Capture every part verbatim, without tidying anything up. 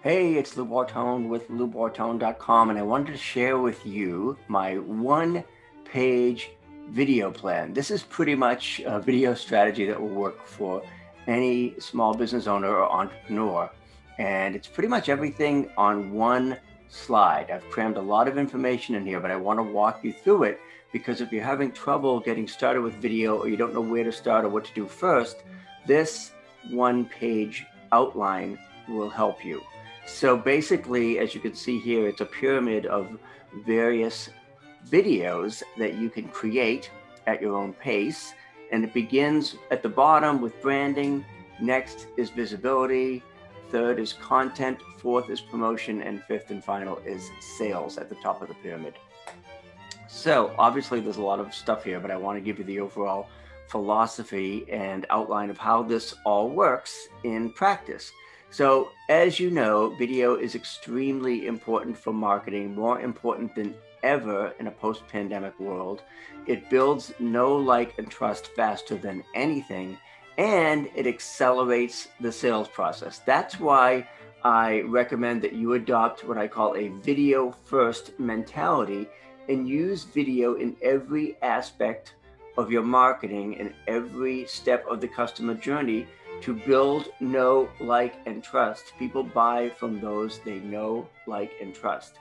Hey, it's Lou Bortone with Lou Bortone dot com, and I wanted to share with you my one-page video plan. This is pretty much a video strategy that will work for any small business owner or entrepreneur, and it's pretty much everything on one slide. I've crammed a lot of information in here, but I want to walk you through it because if you're having trouble getting started with video or you don't know where to start or what to do first, this one-page outline will help you. So basically, as you can see here, it's a pyramid of various videos that you can create at your own pace. And it begins at the bottom with branding. Next is visibility. Third is content. Fourth is promotion. And fifth and final is sales at the top of the pyramid. So obviously there's a lot of stuff here, but I want to give you the overall philosophy and outline of how this all works in practice. So as you know, video is extremely important for marketing, more important than ever in a post-pandemic world. It builds know, like, and trust faster than anything, and it accelerates the sales process. That's why I recommend that you adopt what I call a video-first mentality and use video in every aspect of your marketing and every step of the customer journey to build, know, like, and trust. People buy from those they know, like, and trust.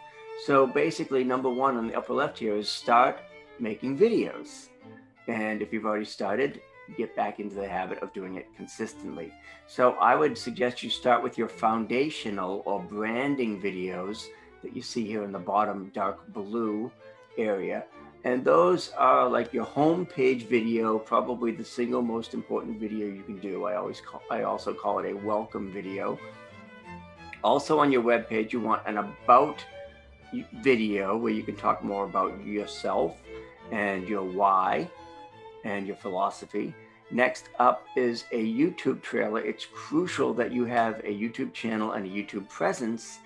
So basically, number one on the upper left here is start making videos. And if you've already started, get back into the habit of doing it consistently. So I would suggest you start with your foundational or branding videos that you see here in the bottom dark blue area. And those are like your homepage video, probably the single most important video you can do. I always call, I also call it a welcome video. Also on your webpage, you want an about video where you can talk more about yourself and your why and your philosophy. Next up is a YouTube trailer. It's crucial that you have a YouTube channel and a YouTube presence.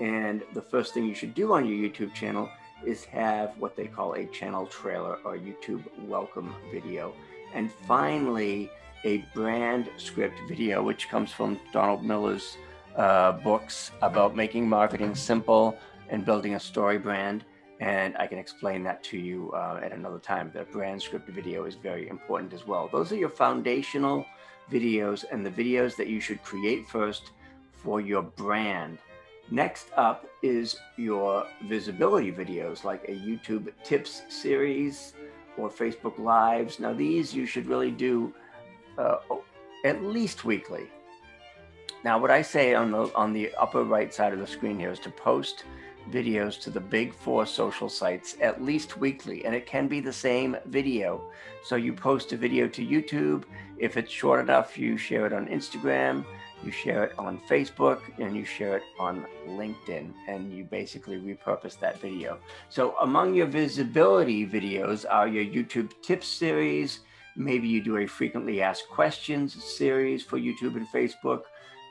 And the first thing you should do on your YouTube channel is have what they call a channel trailer or YouTube welcome video. And finally, a brand script video, which comes from Donald Miller's uh, books about making marketing simple and building a story brand. And I can explain that to you uh, at another time. The brand script video is very important as well. Those are your foundational videos and the videos that you should create first for your brand. Next up is your visibility videos, like a YouTube tips series or Facebook Lives. Now these you should really do uh, at least weekly. Now what I say on the, on the upper right side of the screen here is to post videos to the big four social sites at least weekly, and it can be the same video. So you post a video to YouTube. If it's short enough, you share it on Instagram. You share it on Facebook, and you share it on LinkedIn, and you basically repurpose that video. So among your visibility videos are your YouTube tips series. Maybe you do a frequently asked questions series for YouTube and Facebook.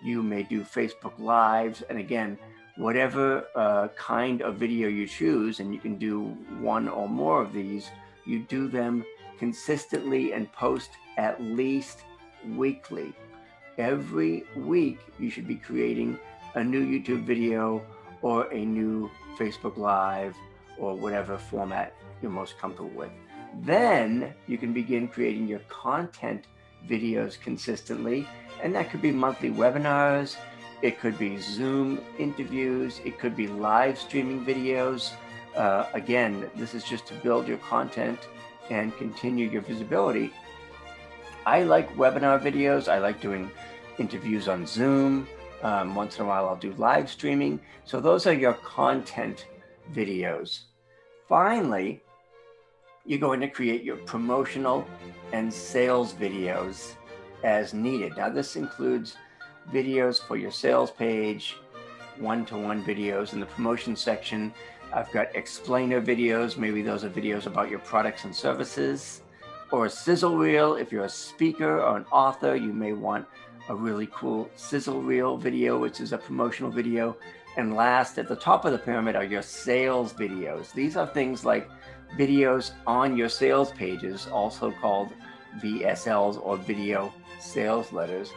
You may do Facebook Lives. And again, whatever uh, kind of video you choose, and you can do one or more of these, you do them consistently and post at least weekly. Every week, you should be creating a new YouTube video or a new Facebook Live or whatever format you're most comfortable with. Then you can begin creating your content videos consistently, and that could be monthly webinars, it could be Zoom interviews, it could be live streaming videos. Uh, again, this is just to build your content and continue your visibility. I like webinar videos. I like doing interviews on Zoom. Um, once in a while, I'll do live streaming. So those are your content videos. Finally, you're going to create your promotional and sales videos as needed. Now, this includes videos for your sales page, one-to-one videos in the promotion section. I've got explainer videos. Maybe those are videos about your products and services, or a sizzle reel. If you're a speaker or an author, you may want a really cool sizzle reel video, which is a promotional video. And last, at the top of the pyramid are your sales videos. These are things like videos on your sales pages, also called V S Ls or video sales letters,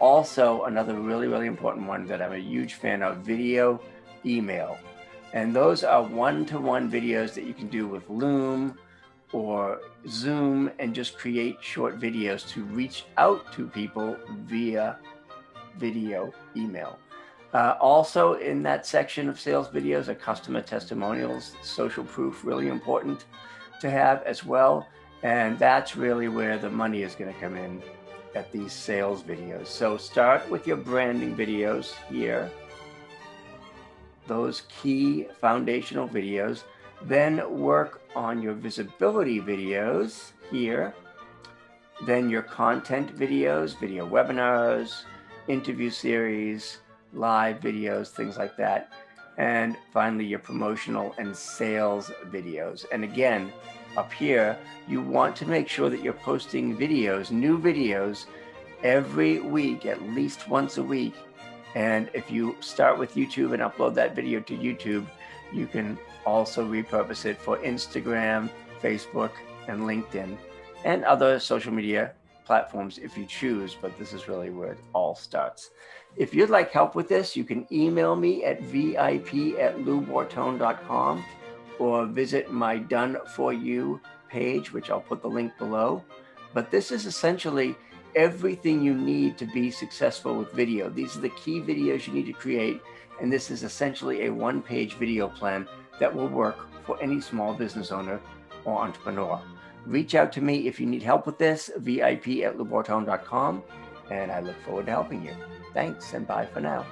Also, another really, really important one that I'm a huge fan of, video email. And those are one-to-one videos that you can do with Loom or Zoom and just create short videos to reach out to people via video email. Uh, also in that section of sales videos are customer testimonials, social proof, really important to have as well. And that's really where the money is going to come in at these sales videos. So start with your branding videos here, those key foundational videos, then work on your visibility videos here, then your content videos, video webinars, interview series, live videos, things like that. And finally, your promotional and sales videos. And again, up here, you want to make sure that you're posting videos, new videos every week, at least once a week. And if you start with YouTube and upload that video to YouTube, you can also repurpose it for Instagram, Facebook, and LinkedIn, and other social media platforms if you choose, but this is really where it all starts. If you'd like help with this, you can email me at V I P at Lou Bortone dot com or visit my Done For You page, which I'll put the link below. But this is essentially everything you need to be successful with video. These are the key videos you need to create, and this is essentially a one-page video plan that will work for any small business owner or entrepreneur. Reach out to me if you need help with this, V I P at Lou Bortone dot com, and I look forward to helping you. Thanks, and bye for now.